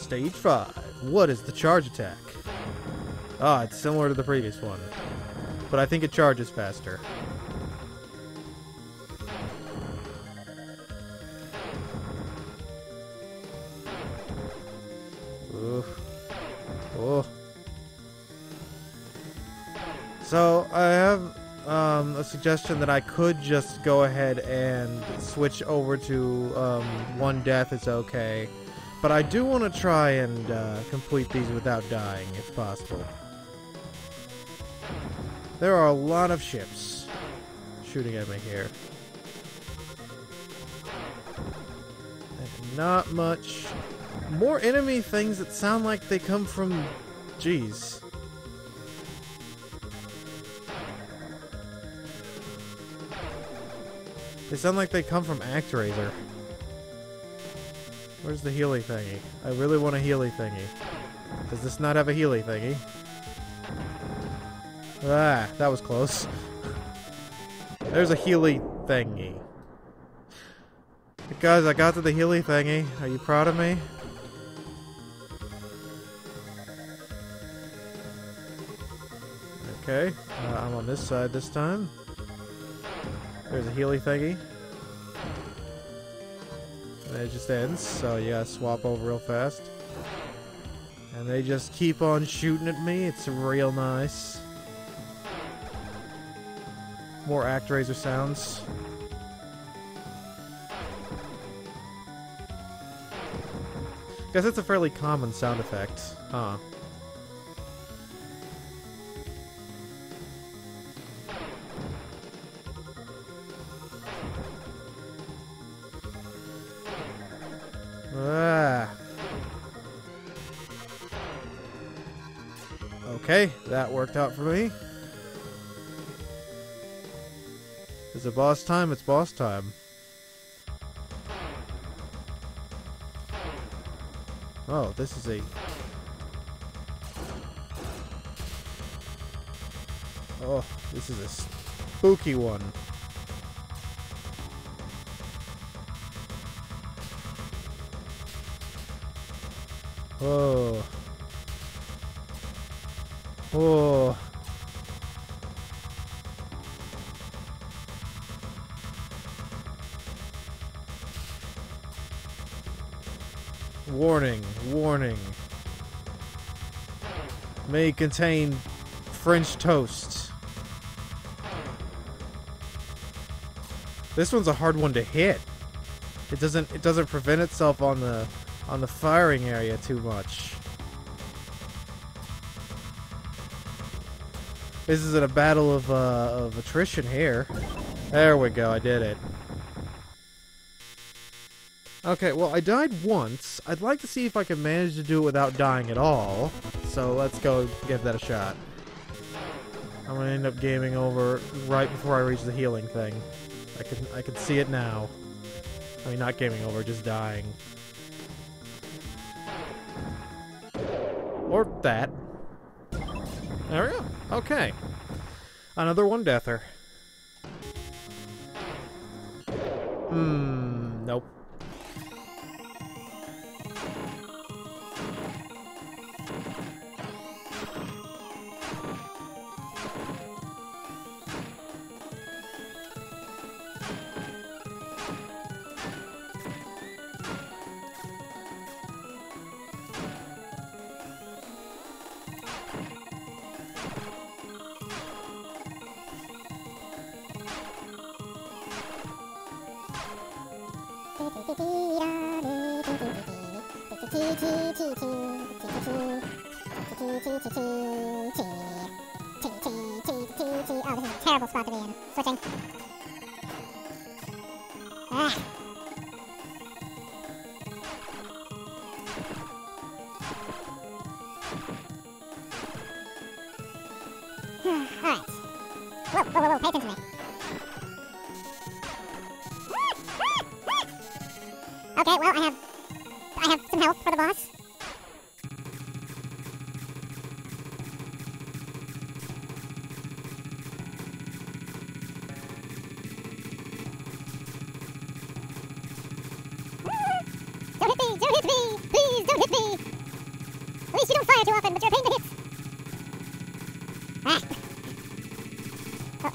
Stage 5. What is the charge attack? Ah, it's similar to the previous one, but I think it charges faster. Oof. Oh. So I have a suggestion that I could just go ahead and switch over to one death is okay, but I do want to try and complete these without dying if possible. There are a lot of ships shooting at me here, and not much more enemy things that sound like they come from... Jeez. They sound like they come from Actraiser. Where's the Healy thingy? I really want a Healy thingy. Does this not have a Healy thingy? Ah, that was close. There's a Healy thingy. Guys, I got to the Healy thingy. Are you proud of me? Okay, I'm on this side this time. There's a Healy thingy. And it just ends, so you gotta swap over real fast. And they just keep on shooting at me. It's real nice. More Actraiser sounds. Guess it's a fairly common sound effect, huh? Ah. Okay, that worked out for me. Is it boss time? It's boss time. Oh, this is a... Oh, this is a spooky one. Oh. Oh. Warning, warning. May contain French toast. This one's a hard one to hit. It doesn't prevent itself on the firing area too much. This is a battle of attrition here. There we go, I did it. Okay, well, I died once. I'd like to see if I can manage to do it without dying at all. So let's go give that a shot. I'm gonna end up gaming over right before I reach the healing thing. I can see it now. I mean, not gaming over, just dying. Or that. There we go. Okay. Another one-deather. Nope. Oh, this is a terrible spot to be in. Switching. Ah. Alright. Whoa, pay attention to me. Okay, well, I have some health for the boss. Don't hit me! Please don't hit me!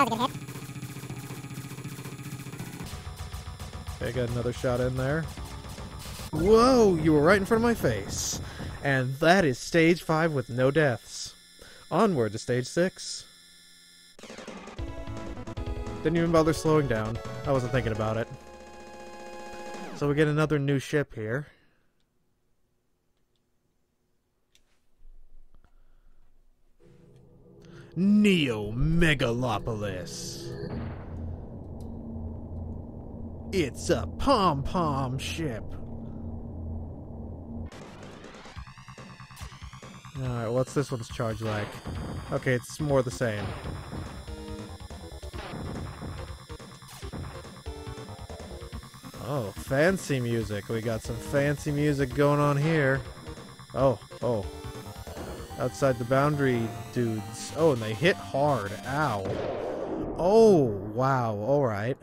That was a good hit. Okay, got another shot in there. Whoa, you were right in front of my face. And that is stage 5 with no deaths. Onward to stage 6. Didn't even bother slowing down. I wasn't thinking about it. So we get another new ship here. Neo-Megalopolis. It's a pom-pom ship. Alright, what's this one's charge like? Okay, it's more the same. Oh, fancy music. We got some fancy music going on here. Oh, oh. Outside the boundary, dudes. Oh, and they hit hard. Ow. Oh, wow. Alright.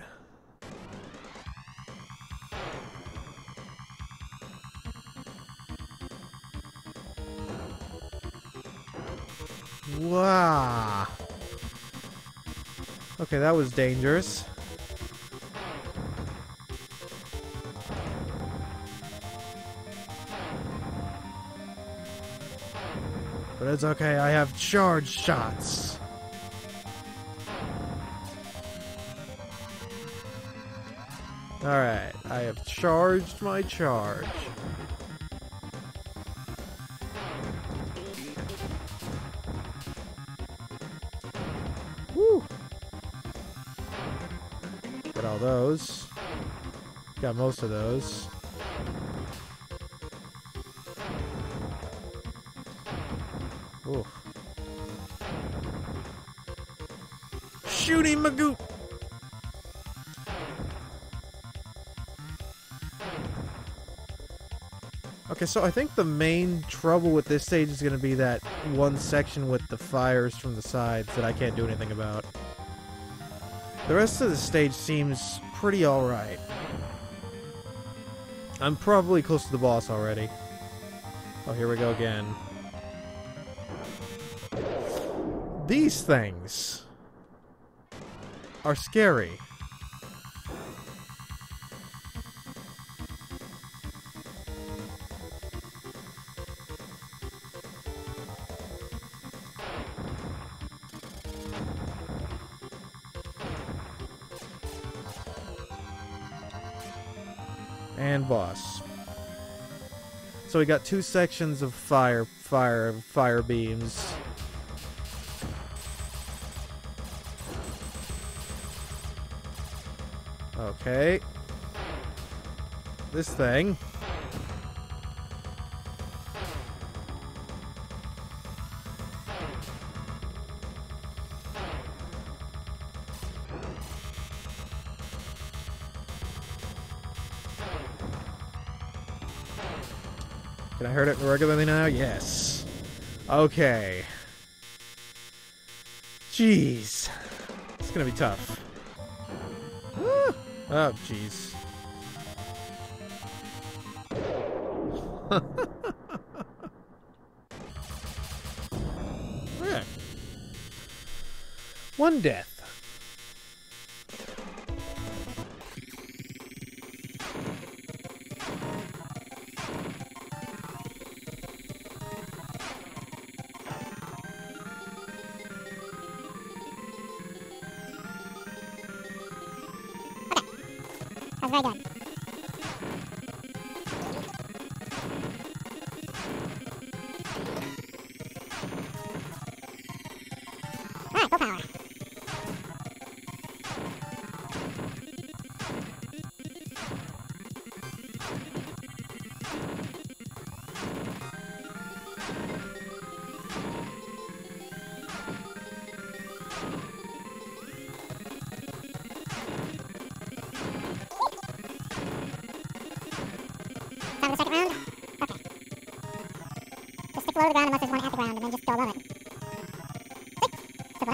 Wow. Okay, that was dangerous. But it's okay, I have charge shots. Alright, I have charged my charge. Those. Got most of those. Ooh. Shoot him, Magoop! Okay, so I think the main trouble with this stage is going to be that one section with the fires from the sides that I can't do anything about. The rest of the stage seems pretty alright. I'm probably close to the boss already. Oh, here we go again. These things are scary. And boss. So we got two sections of fire beams. Okay. This thing. Can I hurt it regularly now? Yes. Okay. Jeez. It's gonna be tough. Ah! Oh, jeez. Yeah. One death. Very good. Alright, full power. Low to the ground unless there's one at the ground, and then just go above it. Flip it up.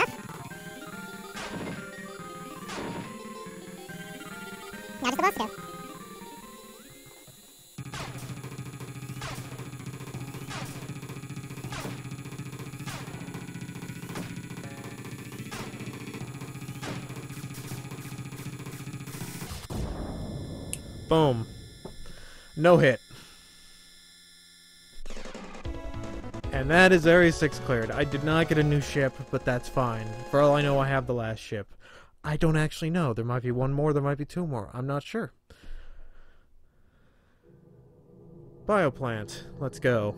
Now just the boss to go. Boom. No hit. And that is Area 6 cleared. I did not get a new ship, but that's fine. For all I know, I have the last ship. I don't actually know. There might be one more, there might be two more. I'm not sure. Bioplant. Let's go.